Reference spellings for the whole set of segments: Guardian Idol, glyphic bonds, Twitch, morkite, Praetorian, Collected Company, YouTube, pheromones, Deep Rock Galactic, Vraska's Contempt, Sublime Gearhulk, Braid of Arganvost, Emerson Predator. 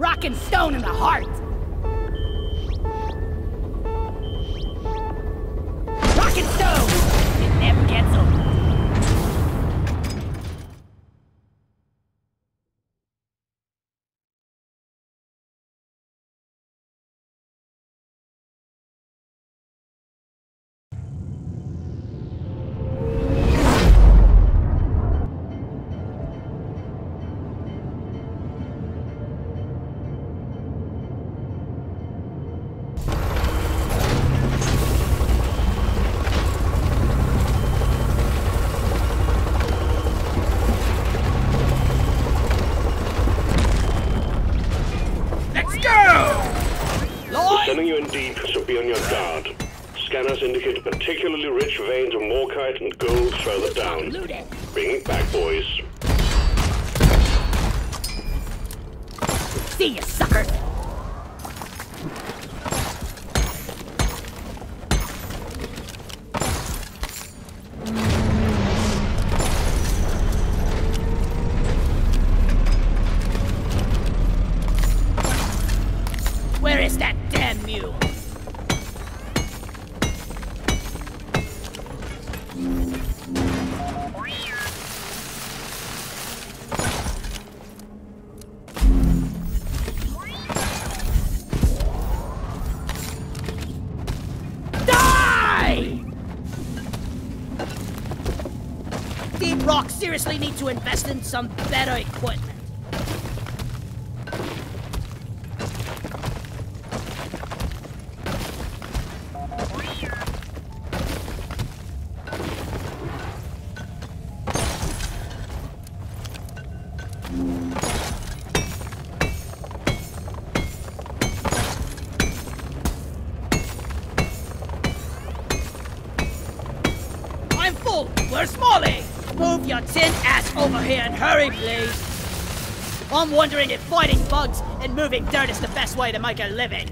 Rock and stone in the heart. Rock and stone. It never gets old. Particularly rich veins of morkite and gold further down. Bring it back, boys. See ya, sucker! Where is that damn mule? Deep Rock seriously need to invest in some better equipment. I'm full! Where's Molly? Move your tin ass over here and hurry, please. I'm wondering if fighting bugs and moving dirt is the best way to make a living.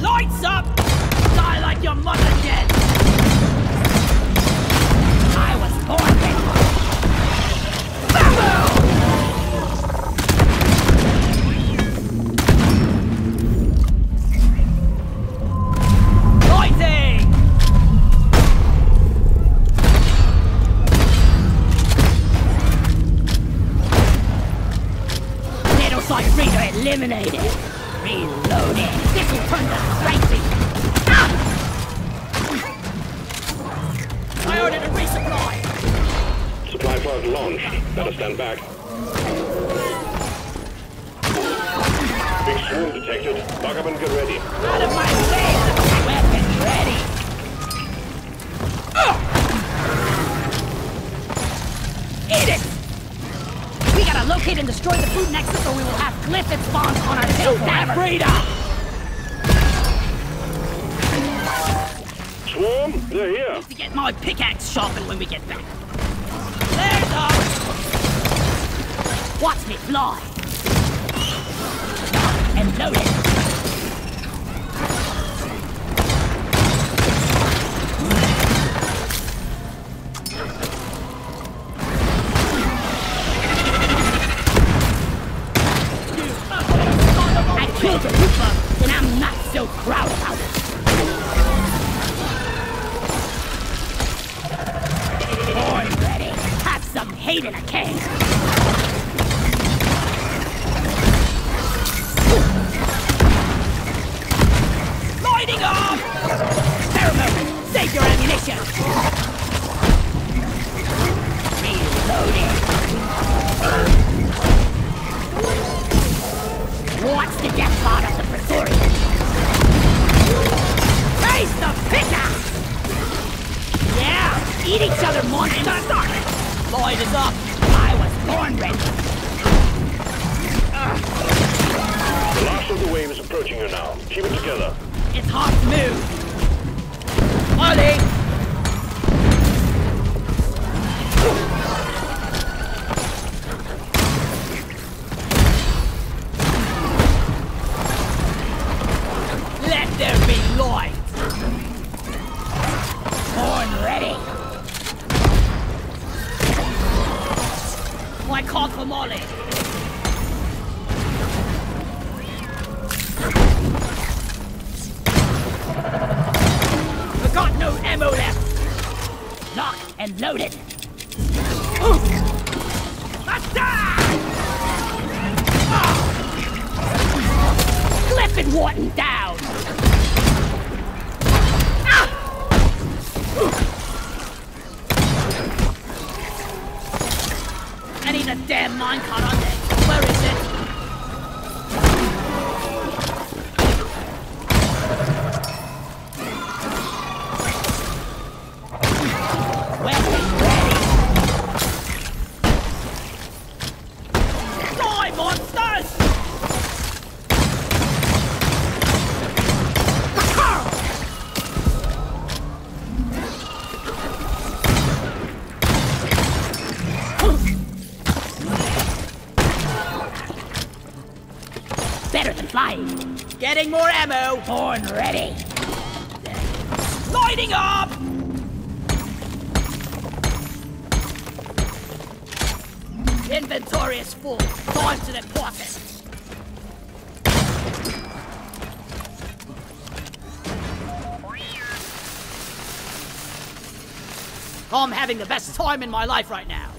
Lights up! Die like your mother did! I was born dead! Bamboo! Eliminated. Reloaded. This will turn them crazy. Ah! I ordered a resupply. Supply pod launched. Better stand back. Big swarm detected. Buck up and get ready. Out of my way! Weapon ready. Eat it! We gotta locate and destroy the food nexus or we will have glyphic bonds on our tail forever! Swarm, they're here! I need to get my pickaxe sharpened when we get back. There's ours! Watch me fly! Stop and load it! Hate in a cave. Lighting up! Pheromones, save your ammunition. Reloading. Watch the death pod of the Praetorian. Face the pickaxe! Yeah, eat each other, monsters! Lloyd is up! I was born ready! The last of the wave is approaching you now. Keep it together. It's hard to move! Molly! Let there be light! Born ready! I called for Molly. We've got no ammo left. Locked and loaded. Glyphic Wharton down. I need a damn minecart on there. Where is it? Weapon ready. Die, monsters! Getting more ammo. Horn ready. Lighting up! Inventory is full. Time to the pocket. I'm having the best time in my life right now.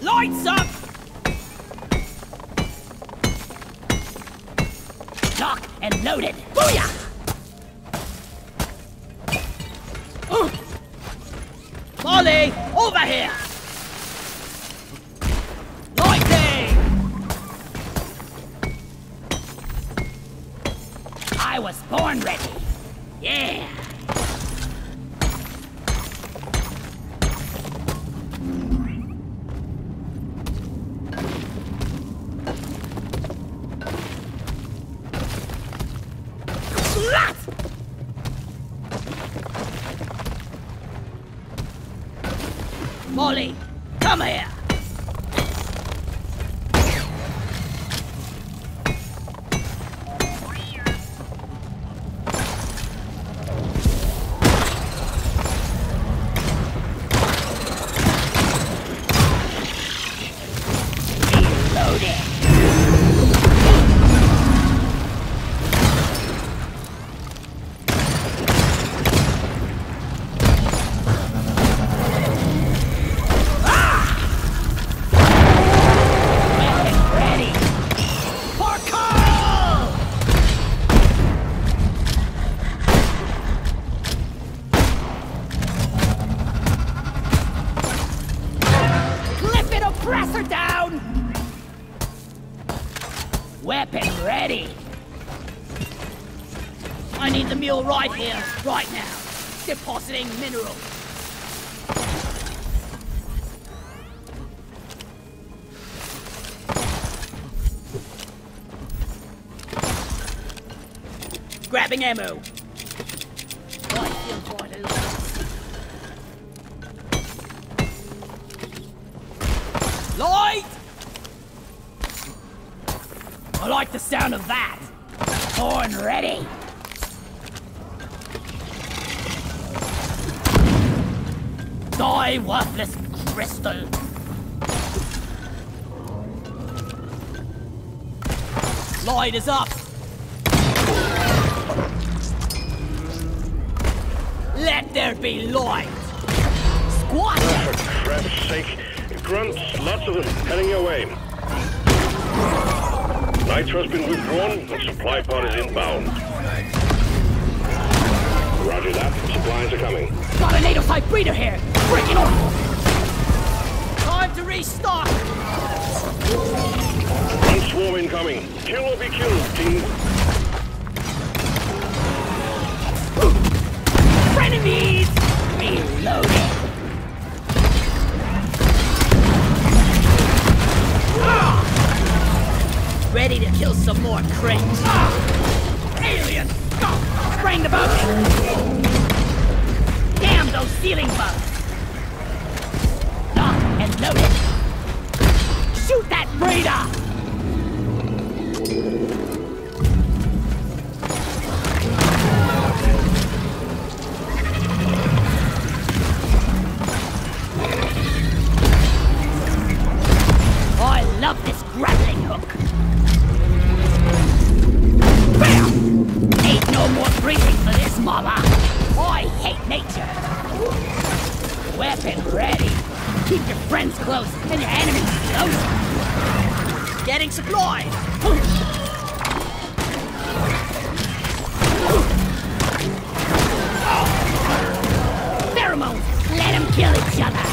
Lights up! Locked and loaded. Booyah! Molly, over here! Lightning! I was born ready. Yeah! Molly, come here! Presser down! Weapon ready! I need the mule right here, right now. Depositing mineral. Grabbing ammo. I feel quite alive. Light! I like the sound of that. Horn ready. Die, worthless crystal. Light is up. Let there be light. Squat it! For Christ's sake. Grunts, lots of them, heading your way. Nitro's been withdrawn, and supply pod is inbound. Roger that, supplies are coming. Got a NATO type breeder here! Break it off! Time to restock! One swarm incoming. Kill or be killed, team. Frenemies! Reloading! Ready to kill some more crates. Alien! Go! Sprang the boat! Damn those ceiling bugs! Locked and loaded! Shoot that breeder! Morkite supply! Pheromones! Let them kill each other!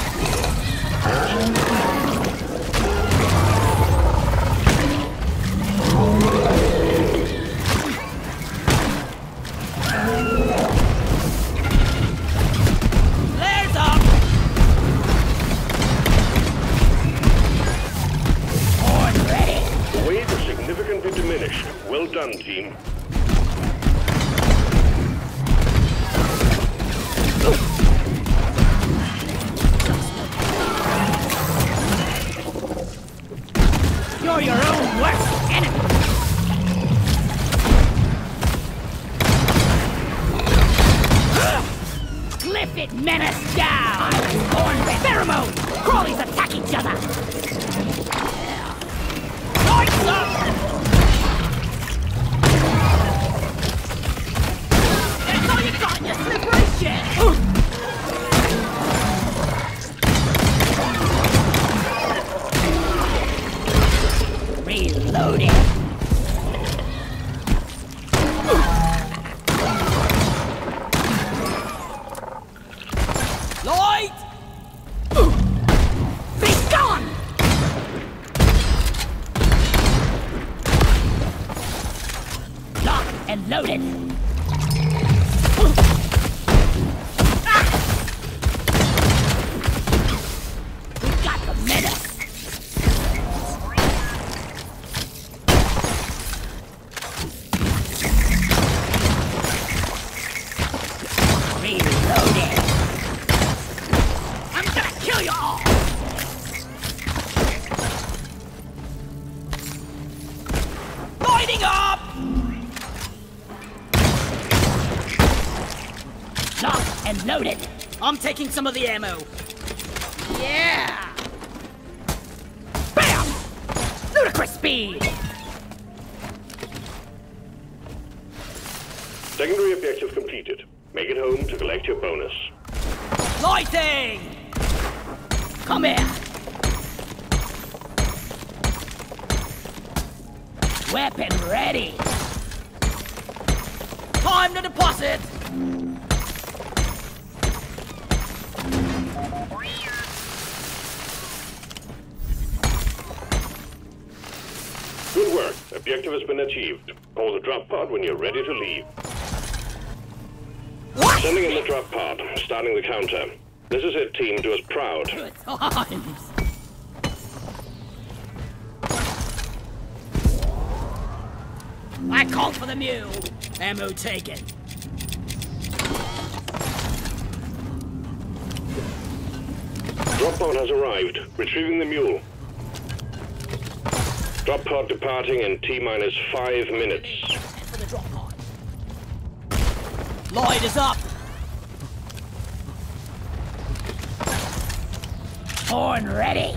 There's up! On ready! Weight is significantly diminished. Well done, team. You're your own worst enemy! Glyphic menace down! Born pheromone! Crawlies attack each other! Lights up! That's all you got, you slippery shit! Reloading. Light! Be gone! Locked and loaded. We got the menace. Up! Locked and loaded. I'm taking some of the ammo. Yeah! Bam! Ludicrous speed! Secondary objective completed. Make it home to collect your bonus. Lighting! Come here! Weapon ready! Time to deposit! Good work. Objective has been achieved. Call the drop pod when you're ready to leave. What? Sending in the drop pod, starting the counter. This is it, team. Do us proud. Good times! I called for the mule. Ammo taken. Drop pod has arrived. Retrieving the mule. Drop pod departing in T-minus 5 minutes. For the drop pod. Lloyd is up. Horn ready.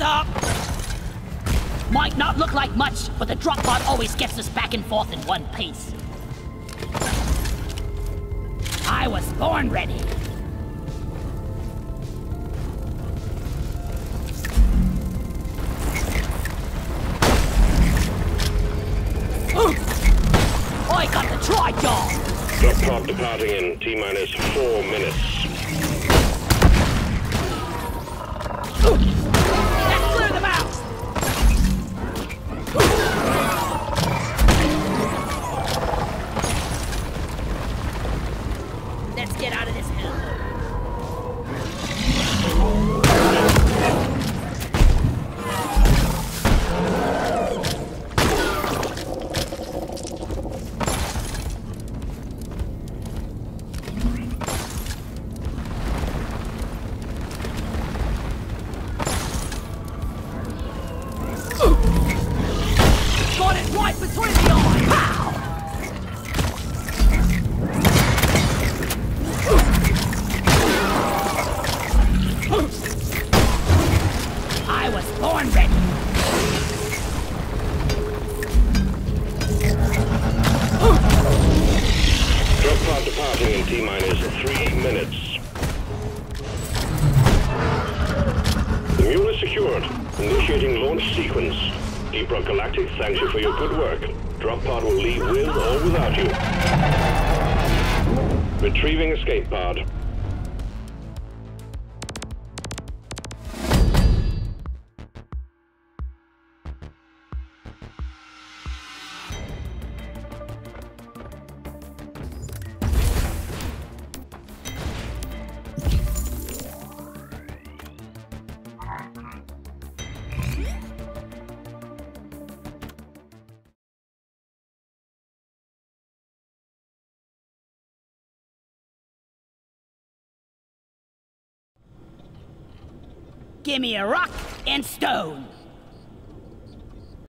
Up. Might not look like much, but the drop pod always gets us back and forth in one piece. I was born ready. Ooh. I got the tri-jaw. Drop pod departing in T-minus 4 minutes. Ooh. Deep Rock Galactic thanks you for your good work. Drop pod will leave with or without you. Retrieving escape pod. Give me a rock and stone.